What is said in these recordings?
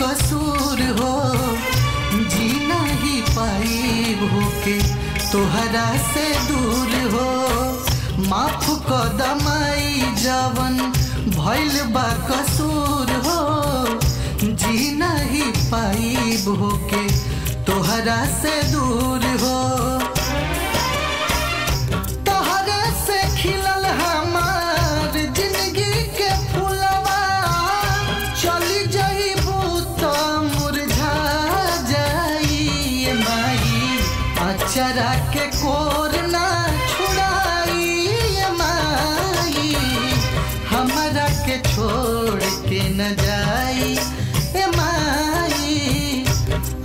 कसूर हो, जी नहीं पाई भूखे तोहरा से दूर हो। माफ कर दमाई जवन भइल बा कसूर हो, जी नहीं पाई भूखे तोहरा से दूर हो। तोहरा से खिलल हमार जिंदगी के फूलवा, चली जाइबू तो मुरझा जाई माई। अचरा के कोर ना छुड़ाई माई, हमरा के छोड़ के न जाई माई।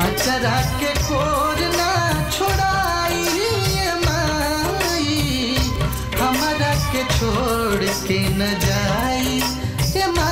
अचरा के कोर ना छोड़ाई माई, हमरा के छोड़ के न जाई माई।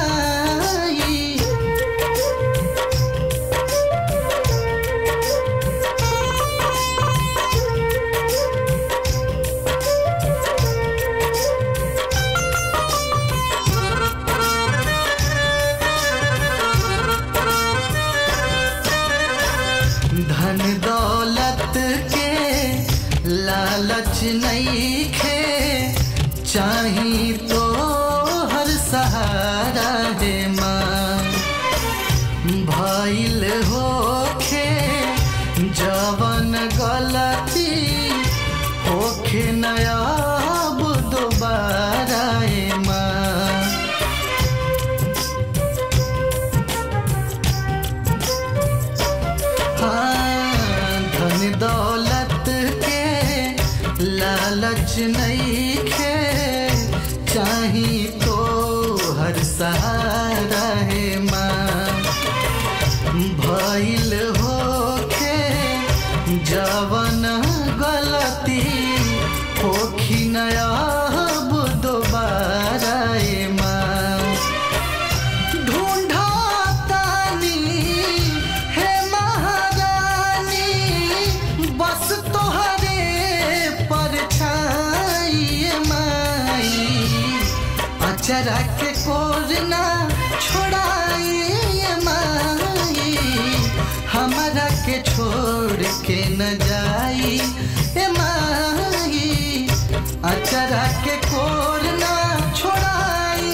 धन दौलत के लालच नहीं खे, चाही तो हर सहारा है माँ। भइल होखे जवन गलती, होखे नयाब दोबारा है माँ। दौलत के लालच नहीं खे, चाही तो हर सहारा है माँ। भइल होखे जवन गलती, होखी नयाब दोबारा है माँ। अचरा के कोर ना छोड़ाई माई, हमरा के छोड़ के न जाई माई। अचरा के कोर ना छोड़ाई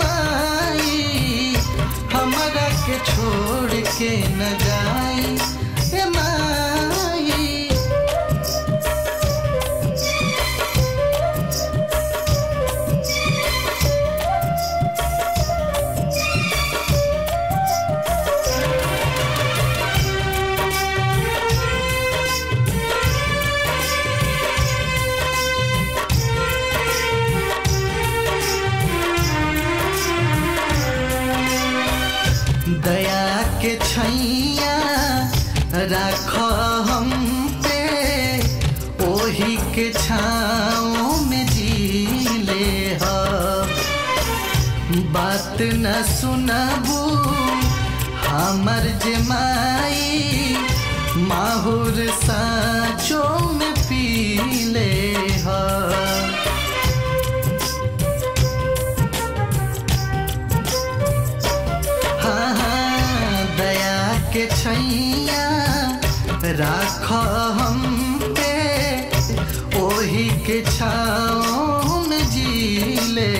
माई, हमरा के छोड़ के न जाई माई। दया के छैया राख हम पे, ओही के छाँव में जी ले। बात न सुनबू हमर जमाई, माहुर साँचों में पी ले। के छैया राख हम पे, ओही के छाँव में जी ले।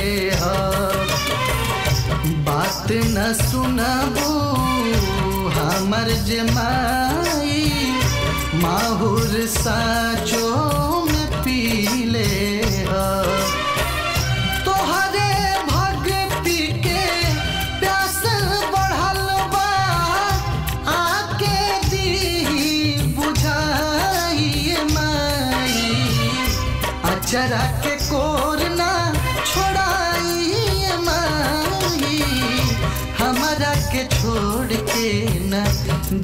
बात न सुनबू हमर जमाई, माहुर साँचों में पी ले। अचरा के कोर ना छोड़ाई माई, हमरा के छोड़ के न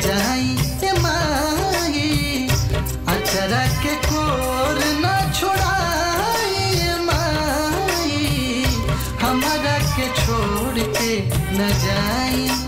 जाई माई। अचरा के कोर ना छोड़ाई माई, हमरा के छोड़ के न जाई।